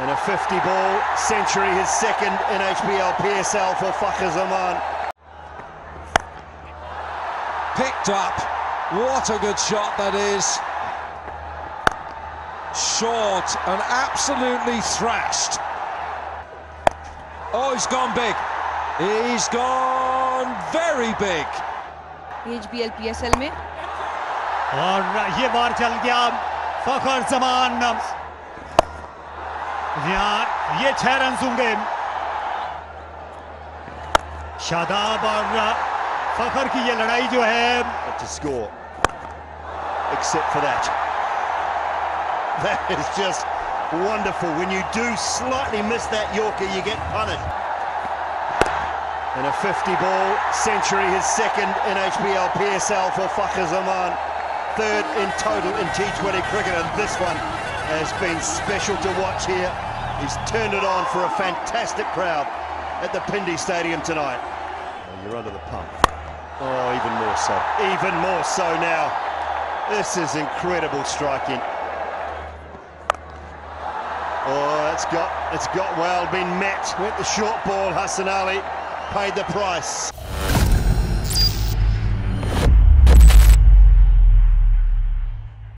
And a 50-ball century, his second in HBL PSL for Fakhar Zaman. Picked up. What a good shot that is. Short and absolutely thrashed. Oh, he's gone big. He's gone very big. HBL PSL में और ये बार चल गया फखर ज़मान यहाँ ये 6 run होंगे शादाब और फखर की ये लड़ाई जो है to score except for that is just wonderful when you do slightly miss that Yorker you get punished. And a 50-ball century, his second in HBL PSL for Fakhar Zaman, third in total in T20 cricket, and this one has been special to watch here. He's turned it on for a fantastic crowd at the Pindi Stadium tonight. And you're under the pump. Oh, even more so. Even more so now. This is incredible striking. Oh, it's got well, been met with the short ball. Hassan Ali paid the price.